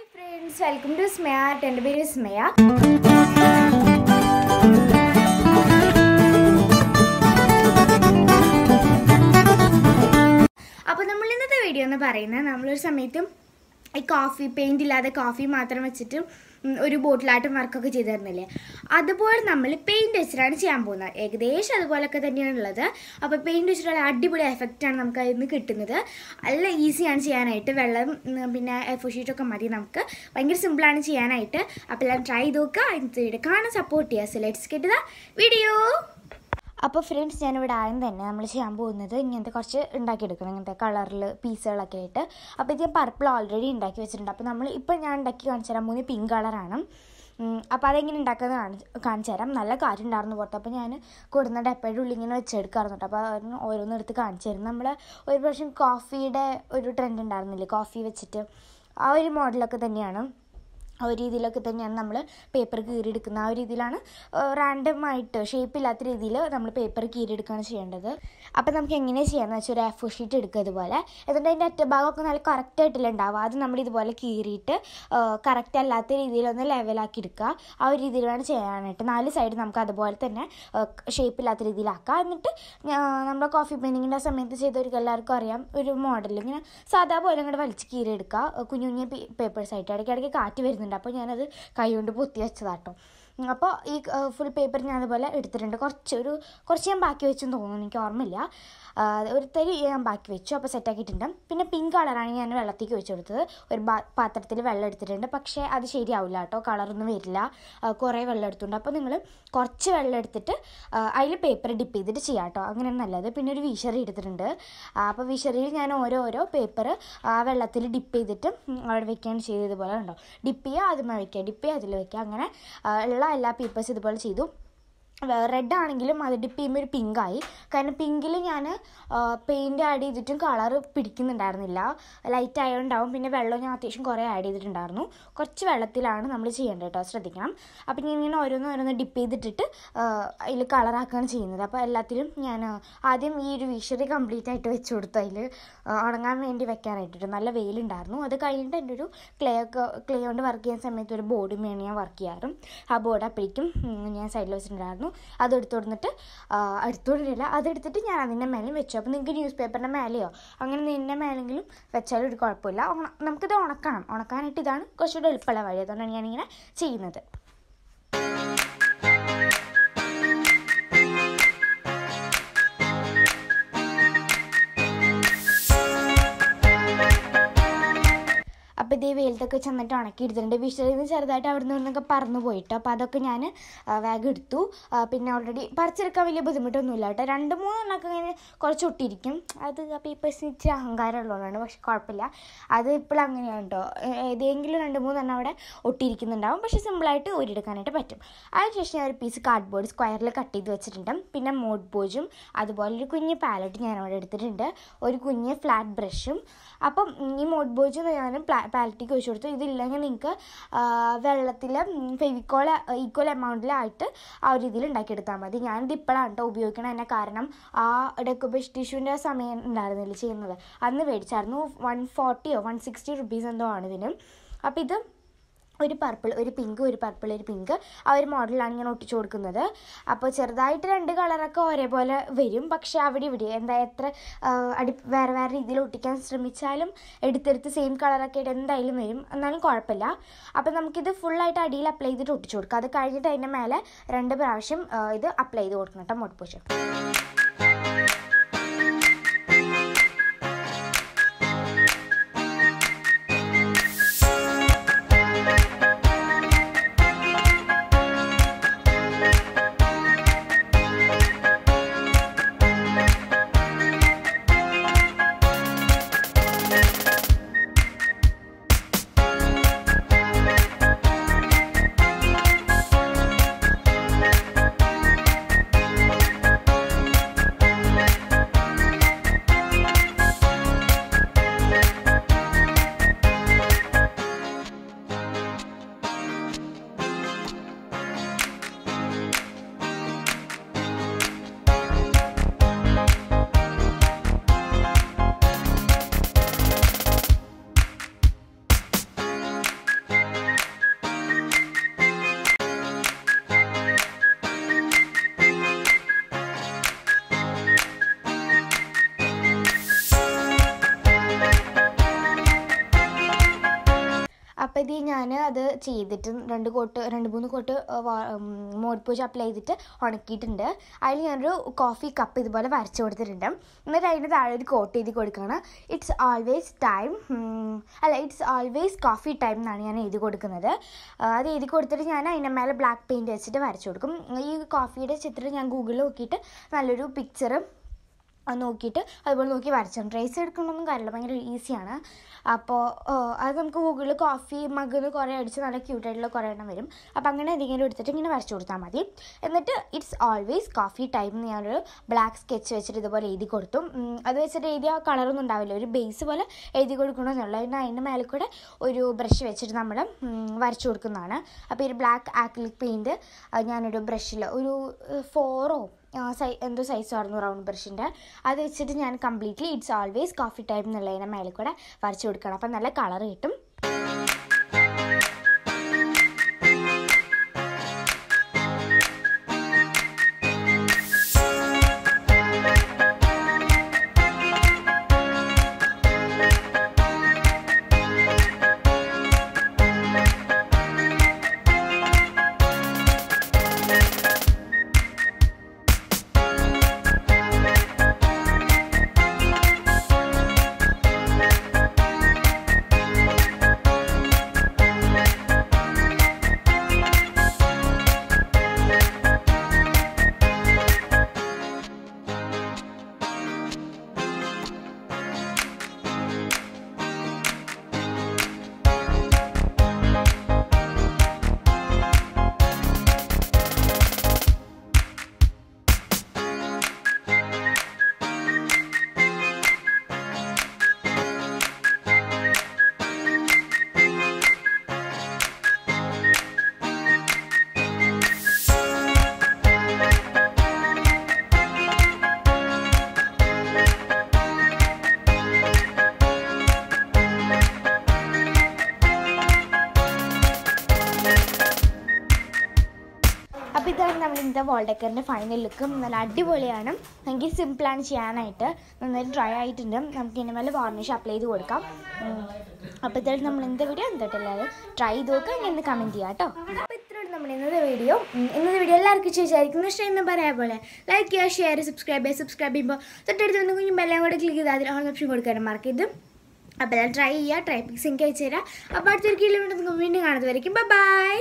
Hi friends, welcome to VismayaArt and Vismaya. അപ്പോൾ നമ്മൾ ഇന്നത്തെ വീഡിയോ എന്ന് പറയുന്നത് നമ്മൾ ഒരു സമയത്തും ഈ കോഫി പെയിന്റ് ഇല്ലാതെ കോഫി മാത്രം വെച്ചിട്ട് ഒരു ബോട്ടിലായിട്ട് വർക്കൊക്കെ ചെയ്തു തരുന്നില്ലേ, അതുപോലെ നമ്മൾ പെയിന്റ് വെച്ചിട്ടാണ് ചെയ്യാൻ പോകുന്നത്. ഏകദേശം അതുപോലൊക്കെ തന്നെയാണുള്ളത്. അപ്പോൾ പെയിന്റ് വെച്ചിട്ടുള്ള അടിപൊളി എഫക്റ്റാണ് നമുക്ക് അതിൽ നിന്ന് കിട്ടുന്നത്. നല്ല ഈസിയാണ് ചെയ്യാനായിട്ട്. വെള്ളം പിന്നെ എഫ് ഷീറ്റൊക്കെ മതി, നമുക്ക് ഭയങ്കര സിമ്പിളാണ് ചെയ്യാനായിട്ട്. അപ്പോൾ എല്ലാം ട്രൈ ചെയ്ത് നോക്കുക, അതിൻ്റെ കാണാൻ സപ്പോർട്ട് ചെയ്യുക. So let's get the video. അപ്പോൾ ഫ്രണ്ട്സ്, ഞാനിവിടെ ആദ്യം തന്നെ നമ്മൾ ചെയ്യാൻ പോകുന്നത് ഇങ്ങനത്തെ കുറച്ച് ഉണ്ടാക്കിയെടുക്കണം, ഇങ്ങനത്തെ കളറിൽ പീസുകളൊക്കെ ആയിട്ട്. അപ്പോൾ ഇത് ഞാൻ പർപ്പിൾ ഓൾറെഡി ഉണ്ടാക്കി വെച്ചിട്ടുണ്ട്. അപ്പോൾ നമ്മൾ ഇപ്പോൾ ഞാൻ ഉണ്ടാക്കി കാണിച്ചു തരാൻ പോകുന്നത് പിങ്ക് കളറാണ്. അപ്പോൾ അതെങ്ങനെ ഉണ്ടാക്കുന്നത് കാണിച്ചു തരാം. നല്ല കാറ്റുണ്ടായിരുന്നു പുറത്ത്. അപ്പോൾ ഞാൻ കൊടുന്ന ഡപ്പയുടെ ഉള്ളിൽ ഇങ്ങനെ വെച്ചെടുക്കാറുണ്ട്. അപ്പോൾ ഓരോന്നും എടുത്ത് കാണിച്ചു തരും. നമ്മൾ ഒരു പ്രാവശ്യം കോഫിയുടെ ഒരു ട്രെൻഡ് ഉണ്ടായിരുന്നില്ലേ, കോഫി വെച്ചിട്ട് ആ ഒരു മോഡലൊക്കെ തന്നെയാണ്, ആ ഒരു രീതിയിലൊക്കെ തന്നെയാണ് നമ്മൾ പേപ്പർ കീറിയെടുക്കുന്ന. ആ ഒരു രീതിയിലാണ് റാൻഡമായിട്ട് ഷേപ്പില്ലാത്ത രീതിയിൽ നമ്മൾ പേപ്പർ കീറിയെടുക്കുകയാണ് ചെയ്യേണ്ടത്. അപ്പോൾ നമുക്ക് എങ്ങനെ ചെയ്യാമെന്ന് വെച്ചാൽ ഒരു എഫ് ഷീറ്റ് എടുക്കുക ഇതുപോലെ. എന്നിട്ട് അതിൻ്റെ അറ്റഭാഗമൊക്കെ നല്ല കറക്റ്റായിട്ടില്ല ഉണ്ടാവുക. അത് നമ്മൾ ഇതുപോലെ കീറിയിട്ട് കറക്റ്റ് അല്ലാത്ത രീതിയിലൊന്ന് ലെവലാക്കി എടുക്കുക. ആ ഒരു രീതിയിലാണ് ചെയ്യാനായിട്ട്. നാല് സൈഡ് നമുക്ക് അതുപോലെ തന്നെ ഷേപ്പില്ലാത്ത രീതിയിലാക്കുക. എന്നിട്ട് നമ്മുടെ കോഫി പെയിൻറ്റിങ്ങിൻ്റെ സമയത്ത് ചെയ്തൊരു എല്ലാവർക്കും അറിയാം ഒരു മോഡൽ ഇങ്ങനെ സാധാ പോലെ ഇങ്ങോട്ട് വലിച്ച് കീറിയെടുക്കുക. കുഞ്ഞു കുഞ്ഞു പേപ്പേഴ്സായിട്ട് ഇടയ്ക്കിടയ്ക്ക് കാറ്റ് വരുന്നുണ്ട്. അപ്പോൾ ഞാനത് കൈകൊണ്ട് പൊത്തി വെച്ചതാട്ടോ. അപ്പോൾ ഈ ഫുൾ പേപ്പർ ഞാൻ അതുപോലെ എടുത്തിട്ടുണ്ട്. കുറച്ച് ഞാൻ ബാക്കി വെച്ചെന്ന് തോന്നുന്നു, എനിക്ക് ഓർമ്മയില്ല. ഒരു തരി ഞാൻ ബാക്കി വെച്ചു. അപ്പോൾ സെറ്റാക്കിയിട്ടുണ്ട്. പിന്നെ പിങ്ക് കളറാണ് ഞാൻ വെള്ളത്തേക്ക് ഒഴിച്ചു കൊടുത്തത്. ഒരു പാത്രത്തിൽ വെള്ളം എടുത്തിട്ടുണ്ട്. പക്ഷേ അത് ശരിയാവില്ല കേട്ടോ, കളറൊന്നും വരില്ല. കുറേ വെള്ളം എടുത്തുണ്ട്. അപ്പോൾ നിങ്ങൾ കുറച്ച് വെള്ളം എടുത്തിട്ട് അതിൽ പേപ്പർ ഡിപ്പ് ചെയ്തിട്ട് ചെയ്യാം കേട്ടോ, അങ്ങനെയാണ് നല്ലത്. പിന്നെ ഒരു വിശറി എടുത്തിട്ടുണ്ട്. അപ്പോൾ വിശറിയിൽ ഞാൻ ഓരോരോ പേപ്പർ ആ വെള്ളത്തിൽ ഡിപ്പ് ചെയ്തിട്ട് അവിടെ വയ്ക്കുകയാണ് ചെയ്തതുപോലെ ഉണ്ടോ. ഡിപ്പ് ചെയ്യുക, അതിൽ വയ്ക്കുക, ഡിപ്പ് ചെയ്യുക, അതിൽ വയ്ക്കുക. അങ്ങനെ എല്ലാ പേപ്പേഴ്സ് ഇതുപോലെ ചെയ്തു. റെഡ് ആണെങ്കിലും അത് ഡിപ്പ് ചെയ്യുമ്പോൾ ഒരു പിങ്കായി. കാരണം പിങ്കിൽ ഞാൻ പെയിൻറ്റ് ആഡ് ചെയ്തിട്ടും കളർ പിടിക്കുന്നുണ്ടായിരുന്നില്ല, ലൈറ്റ് ആയതുകൊണ്ടാവും. പിന്നെ വെള്ളം ഞാൻ അത്യാവശ്യം കുറേ ആഡ് ചെയ്തിട്ടുണ്ടായിരുന്നു. കുറച്ച് വെള്ളത്തിലാണ് നമ്മൾ ചെയ്യേണ്ടത് കേട്ടോ, ശ്രദ്ധിക്കണം. അപ്പം ഞാൻ ഇങ്ങനെ ഓരോന്ന് ഡിപ്പ് ചെയ്തിട്ടിട്ട് അതിൽ കളറാക്കുകയാണ് ചെയ്യുന്നത്. അപ്പോൾ എല്ലാത്തിലും ഞാൻ ആദ്യം ഈ ഒരു വിഷറി കംപ്ലീറ്റ് ആയിട്ട് വെച്ച് കൊടുത്തു. അതിൽ ഉണങ്ങാൻ വേണ്ടി വെക്കാനായിട്ടിട്ട് നല്ല വെയിലുണ്ടായിരുന്നു. അത് കഴിഞ്ഞിട്ട് എൻ്റെ ഒരു ക്ലേ കൊണ്ട് വർക്ക് ചെയ്യുന്ന സമയത്ത് ഒരു ബോർഡും വേണം ഞാൻ വർക്ക് ചെയ്യാറും. ആ ബോർഡ് അപ്പോഴേക്കും ഞാൻ സൈഡിൽ വെച്ചിട്ടുണ്ടായിരുന്നു. അതെടുത്തിട്ട് ഞാൻ അതിൻ്റെ മേലെയും വെച്ചു. അപ്പോൾ നിങ്ങൾക്ക് ന്യൂസ് പേപ്പറിൻ്റെ മേലെയോ അങ്ങനെ നിൻ്റെ മേലെങ്കിലും വെച്ചാലും ഒരു കുഴപ്പമില്ല. നമുക്കിത് ഉണക്കാനായിട്ട് ഇതാണ് കുറച്ചുകൂടെ എളുപ്പമുള്ള വഴി. അതുകൊണ്ടാണ് ഞാനിങ്ങനെ ചെയ്യുന്നത്. അപ്പോൾ ഇതേ വെയിലത്തൊക്കെ ചെന്നിട്ട് ഉണക്കി എടുത്തിട്ടുണ്ട്. വിഷറിന്ന് ചെറുതായിട്ട് അവിടെ നിന്നൊക്കെ പറന്നു പോയിട്ട്. അപ്പോൾ അതൊക്കെ ഞാൻ വാഗ് എടുത്തു. പിന്നെ ഓൾറെഡി പറിച്ചെടുക്കാൻ വലിയ ബുദ്ധിമുട്ടൊന്നുമില്ല കേട്ടോ. രണ്ട് മൂന്നെണ്ണൊക്കെ ഇങ്ങനെ കുറച്ച് ഒട്ടിയിരിക്കും. അത് ആ പേപ്പേഴ്സിന് ഇച്ചിരി അഹങ്കാരം ഉള്ളതാണ്, പക്ഷെ കുഴപ്പമില്ല. അത് ഇപ്പോഴും അങ്ങനെയാണ് കേട്ടോ. ഏതെങ്കിലും രണ്ട് മൂന്നെണ്ണം അവിടെ ഒട്ടിയിരിക്കുന്നുണ്ടാവും, പക്ഷെ സിമ്പിളായിട്ട് ഊരിയെടുക്കാനായിട്ട് പറ്റും. അതിനുശേഷം ഞാൻ ഒരു പീസ് കാർഡ് ബോർഡ് സ്ക്വയറിൽ കട്ട് ചെയ്ത് വെച്ചിട്ടുണ്ട്. പിന്നെ മോഡ് ബോജും അതുപോലൊരു കുഞ്ഞ് പാലറ്റ് ഞാൻ അവിടെ എടുത്തിട്ടുണ്ട്. ഒരു കുഞ്ഞ് ഫ്ലാറ്റ് ബ്രഷും. അപ്പം ഈ മോഡ് ബോജ് ഞാനും പാലറ്റിക്ക് ഒഴിച്ചു കൊടുത്തു. ഇതില്ലെങ്കിൽ നിങ്ങൾക്ക് വെള്ളത്തിൽ ഫെവിക്കോൾ ഈക്വൽ എമൗണ്ടിലായിട്ട് ആ ഒരു രീതിയിൽ ഉണ്ടാക്കിയെടുത്താൽ മതി. ഞാനിത് ഇപ്പോഴാണ് കേട്ടോ ഉപയോഗിക്കണം തന്നെ. കാരണം ആ ഡെക്കോബേഷൻ ടിഷ്യൂവിൻ്റെ സമയം ഉണ്ടായിരുന്നില്ല ചെയ്യുന്നത്, അന്ന് മേടിച്ചായിരുന്നു. 140 or 160 rupees എന്തോ ആണ് ഇതിന്. അപ്പോൾ ഇത് ഒരു പർപ്പിൾ, ഒരു പിങ്ക്, ഒരു പർപ്പിൾ, ഒരു പിങ്ക്, ആ ഒരു മോഡലാണ് ഞാൻ ഒട്ടിച്ചു കൊടുക്കുന്നത്. അപ്പോൾ ചെറുതായിട്ട് രണ്ട് കളറൊക്കെ ഒരേപോലെ വരും. പക്ഷേ അവിടെ ഇവിടെ എന്തായാലും എത്ര വേറെ വേറെ രീതിയിൽ ഒട്ടിക്കാൻ ശ്രമിച്ചാലും എടുത്തെടുത്ത് സെയിം കളറൊക്കെ ആയിട്ട് എന്തായാലും വരും, എന്നാലും കുഴപ്പമില്ല. അപ്പോൾ നമുക്കിത് ഫുള്ളായിട്ട് അടിയിൽ അപ്ലൈ ചെയ്തിട്ട് ഒട്ടിച്ചു കൊടുക്കുക. അത് കഴിഞ്ഞിട്ട് അതിൻ്റെ മേലെ രണ്ട് പ്രാവശ്യം ഇത് അപ്ലൈ ചെയ്ത് കൊടുക്കണം കേട്ടോ, മോട്ട് പൂച്ച. അപ്പോൾ ഇത് ഞാൻ അത് ചെയ്തിട്ട് രണ്ട് മൂന്ന് കോട്ട് മോർപ്പൂച്ച് അപ്ലൈ ചെയ്തിട്ട് ഉണക്കിയിട്ടുണ്ട്. അതിൽ ഞാനൊരു കോഫി കപ്പ് ഇതുപോലെ വരച്ച് കൊടുത്തിട്ടുണ്ട്. എന്നിട്ട് അതിൻ്റെ താഴെ ഒരു കോട്ട് എഴുതി കൊടുക്കുകയാണ്. ഇറ്റ്സ് ഓൾവേസ് കോഫി ടൈം എന്നാണ് ഞാൻ എഴുതി കൊടുക്കുന്നത്. അത് എഴുതി കൊടുത്തിട്ട് ഞാൻ അതിൻ്റെ മേലെ ബ്ലാക്ക് പെയിൻറ്റ് വെച്ചിട്ട് വരച്ച് കൊടുക്കും. ഈ കോഫിയുടെ ചിത്രം ഞാൻ ഗൂഗിളിൽ നോക്കിയിട്ട് നല്ലൊരു പിക്ചർ നോക്കിയിട്ട് അതുപോലെ നോക്കി വരച്ചു. ട്രേസ് എടുക്കണമെന്നും കാര്യമില്ല, ഭയങ്കര ഈസിയാണ്. അപ്പോൾ അത് നമുക്ക് ഗൂഗിളിൽ കോഫി മഗ്ന്ന് കുറേ അടിച്ച് നല്ല ക്യൂട്ടായിട്ടുള്ള കുറേ എണ്ണം വരും. അപ്പോൾ അങ്ങനെ എന്തെങ്കിലും എടുത്തിട്ട് ഇങ്ങനെ വരച്ചു കൊടുത്താൽ മതി. എന്നിട്ട് ഇറ്റ്സ് ഓൾവേസ് കോഫി ടൈം എന്ന് ഞാനൊരു ബ്ലാക്ക് സ്കെച്ച് വെച്ചിട്ട് ഇതുപോലെ എഴുതി കൊടുത്തു. അത് വെച്ചിട്ട് എഴുതിയ കളറൊന്നും ഉണ്ടാവില്ല, ഒരു ബേസ് പോലെ എഴുതി കൊടുക്കണമെന്നുള്ളൂ. അതിൻ്റെ മേലെ കൂടെ ഒരു ബ്രഷ് വെച്ചിട്ട് നമ്മൾ വരച്ചു കൊടുക്കുന്നതാണ്. അപ്പോൾ ഈ ബ്ലാക്ക് ആക്രിലിക് പെയിൻറ്റ് ഞാനൊരു ബ്രഷിൽ ഒരു 4 എന്തോ സൈസായിരുന്നു റൗണ്ട് ബ്രഷിൻ്റെ, അത് വെച്ചിട്ട് ഞാൻ completely it's always coffee time എന്നുള്ളതിനെ മേലെ കൂടെ വരച്ചു കൊടുക്കണം. അപ്പം നല്ല കളർ കിട്ടും. അപ്പോൾ ഇതാണ് നമ്മൾ ഇന്നത്തെ വാൾ ഡെക്കറിൻ്റെ ഫൈനൽ ലുക്കും. നല്ല അടിപൊളിയാണ്. എനിക്ക് സിമ്പിളാണ് ചെയ്യാനായിട്ട്, നന്നായിട്ട് ഡ്രൈ ആയിട്ടുണ്ട്. നമുക്ക് ഇനി മേലെ വാർണിഷ് അപ്ലൈ ചെയ്ത് കൊടുക്കാം. അപ്പോൾ ഇതായിട്ട് നമ്മൾ ഇന്നത്തെ വീഡിയോ എന്തായിട്ടില്ലാതെ ട്രൈ ചെയ്ത് നോക്കുക, ഇനി ഒന്ന് കമൻറ്റ് ചെയ്യാം കേട്ടോ. അപ്പോൾ ഇത്രയാണ് നമ്മൾ ഇന്നത്തെ വീഡിയോ എല്ലാവർക്കും ചോദിച്ചായിരിക്കും ഇഷ്ടം പറയാൻ പോലെ ലൈക്ക് ചെയ്യുക, ഷെയർ, സബ്സ്ക്രൈബ് ചെയ്യുമ്പോൾ തൊട്ടടുത്ത് വന്ന് കുഞ്ഞും ബെല്ലാം കൂടെ ക്ലിക്ക് ചെയ്താൽ അതിൽ ഓൺ ഓപ്ഷൻ കൊടുക്കാനും മറക്കരുത്. അപ്പോൾ എല്ലാം ട്രൈ ചെയ്യുക, ട്രൈ പിക്സ് എനിക്ക് അയച്ചു തരാം. അപ്പോൾ അടുത്തൊരു വീണ്ടും കാണുന്നതായിരിക്കും. ബൈ.